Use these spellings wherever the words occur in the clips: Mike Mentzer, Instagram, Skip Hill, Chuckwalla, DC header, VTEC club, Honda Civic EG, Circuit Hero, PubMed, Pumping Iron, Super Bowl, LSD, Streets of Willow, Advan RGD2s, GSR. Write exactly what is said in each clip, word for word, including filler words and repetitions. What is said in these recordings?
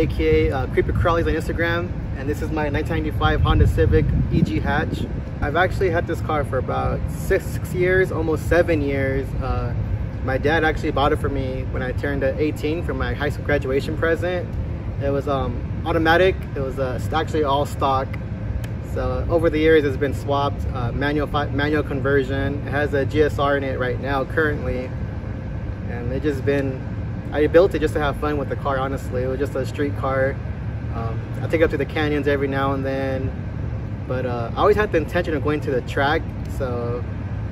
aka uh, Creepy Crawlies on Instagram, and this is my nineteen ninety-five Honda Civic E G hatch. I've actually had this car for about six years, almost seven years. Uh, my dad actually bought it for me when I turned eighteen for my high school graduation present. It was um, automatic, it was uh, actually all stock. So over the years it's been swapped, uh, manual, manual conversion. It has a G S R in it right now currently. And it just been, I built it just to have fun with the car, honestly. It was just a street car. Um, I take it up to the canyons every now and then. But uh, I always had the intention of going to the track. So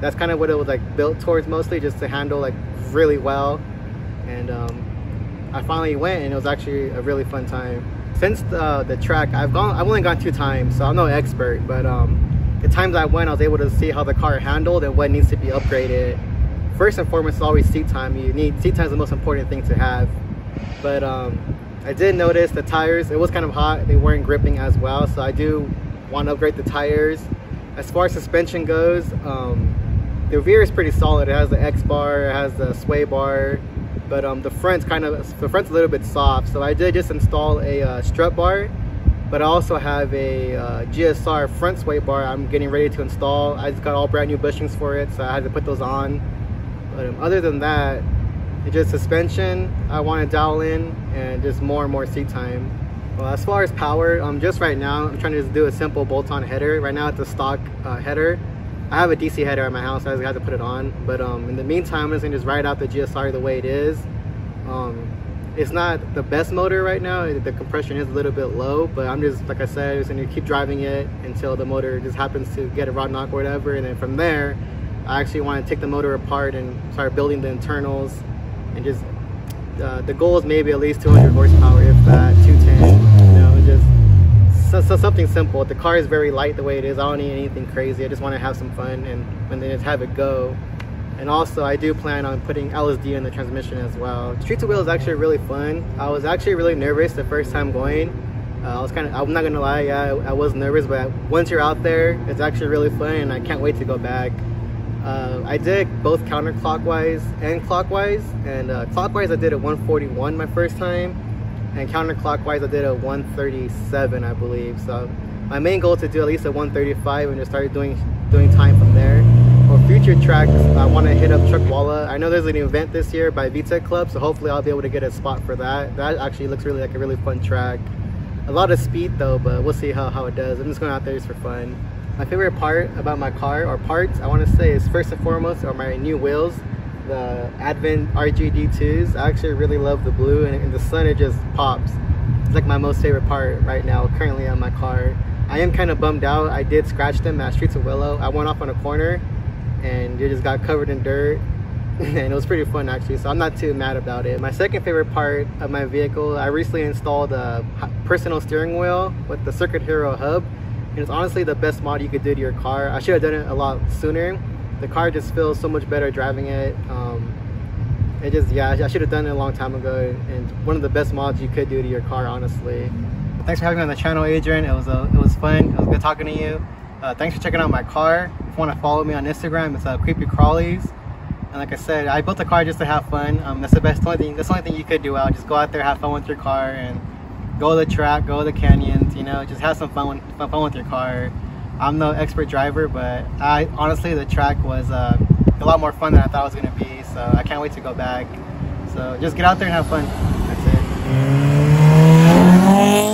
that's kind of what it was like built towards mostly, just to handle like really well. And um, I finally went and it was actually a really fun time. Since uh, the track, I've gone, I've only gone two times, so I'm no expert, but um, the times I went, I was able to see how the car handled and what needs to be upgraded. First and foremost is always seat time. You need, seat time is the most important thing to have. But um, I did notice the tires, it was kind of hot, they weren't gripping as well, so I do want to upgrade the tires. As far as suspension goes, um, the rear is pretty solid. It has the X-bar, it has the sway bar. But um, the front's kind of, the front's a little bit soft. So I did just install a uh, strut bar, but I also have a uh, G S R front sway bar I'm getting ready to install. I just got all brand new bushings for it, so I had to put those on. But um, other than that, it's just suspension I want to dial in and just more and more seat time. Well, as far as power, um, just right now, I'm trying to just do a simple bolt-on header. Right now it's a stock uh, header. I have a D C header at my house, so I just had to put it on. But um, in the meantime, I'm just gonna just ride out the G S R the way it is. Um, it's not the best motor right now. The compression is a little bit low, but I'm just, like I said, I'm just gonna keep driving it until the motor just happens to get a rod knock or whatever. And then from there, I actually wanna take the motor apart and start building the internals. And just, uh, the goal is maybe at least two hundred horsepower, if that, two ten, you know, just. So, so something simple. The car is very light the way it is. I don't need anything crazy. I just want to have some fun and, and then just have it go. And also I do plan on putting L S D in the transmission as well. Streets of Willow is actually really fun. I was actually really nervous the first time going. Uh, I was kind of, I'm not going to lie, yeah, I, I was nervous, but once you're out there, it's actually really fun and I can't wait to go back. Uh, I did both counterclockwise and clockwise, and uh, clockwise I did at one forty-one my first time. And counterclockwise I did a one thirty-seven, I believe. So my main goal is to do at least a one thirty-five and just start doing doing time from there. For future tracks, I want to hit up Chuckwalla. I know there's an event this year by V TEC Club, so hopefully I'll be able to get a spot for that. That actually looks really like a really fun track. A lot of speed though, but we'll see how, how it does. I'm just going out there just for fun. My favorite part about my car, or parts, I want to say, is first and foremost are my new wheels. The Advan R G D twos. I actually really love the blue, and in the sun it just pops. It's like my most favorite part right now currently on my car. I am kind of bummed out. I did scratch them at Streets of Willow. I went off on a corner and it just got covered in dirt and it was pretty fun actually, so I'm not too mad about it. My second favorite part of my vehicle, I recently installed a personal steering wheel with the Circuit Hero hub, and it's honestly the best mod you could do to your car. I should have done it a lot sooner. The car just feels so much better driving it. Um, it just, yeah, I should have done it a long time ago. And one of the best mods you could do to your car, honestly. Thanks for having me on the channel, Adrian. It was a, it was fun. It was good talking to you. Uh, thanks for checking out my car. If you want to follow me on Instagram, it's uh, Creepy Crawlies. And like I said, I built the car just to have fun. Um, that's the best only thing. That's the only thing you could do out. Just go out there, have fun with your car, and go to the track, go to the canyons. You know, just have some fun, with, fun with your car. I'm no expert driver, but I honestly, the track was uh, a lot more fun than I thought it was going to be, so I can't wait to go back. So just get out there and have fun. That's it.